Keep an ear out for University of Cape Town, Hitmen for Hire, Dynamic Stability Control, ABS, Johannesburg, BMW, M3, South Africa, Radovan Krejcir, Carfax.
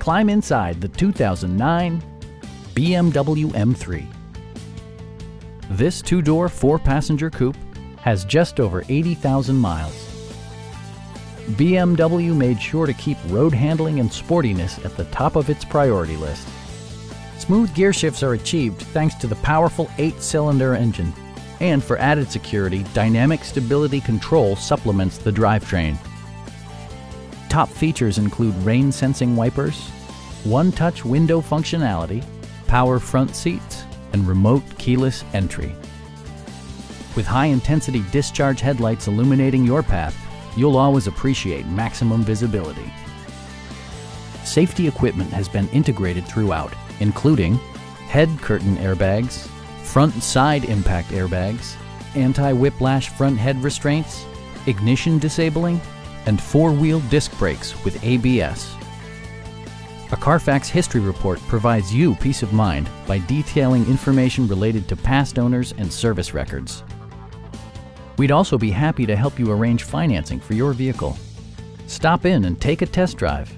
Climb inside the 2009 BMW M3. This two-door, four-passenger coupe has just over 80,000 miles. BMW made sure to keep road handling and sportiness at the top of its priority list. Smooth gear shifts are achieved thanks to the powerful 8-cylinder engine. And for added security, Dynamic Stability Control supplements the drivetrain. Top features include rain-sensing wipers, one-touch window functionality, power front seats, and remote keyless entry. With high-intensity discharge headlights illuminating your path, you'll always appreciate maximum visibility. Safety equipment has been integrated throughout, including head curtain airbags, front and side impact airbags, anti-whiplash front head restraints, ignition disabling, and four-wheel disc brakes with ABS. A Carfax history report provides you peace of mind by detailing information related to past owners and service records. We'd also be happy to help you arrange financing for your vehicle. Stop in and take a test drive.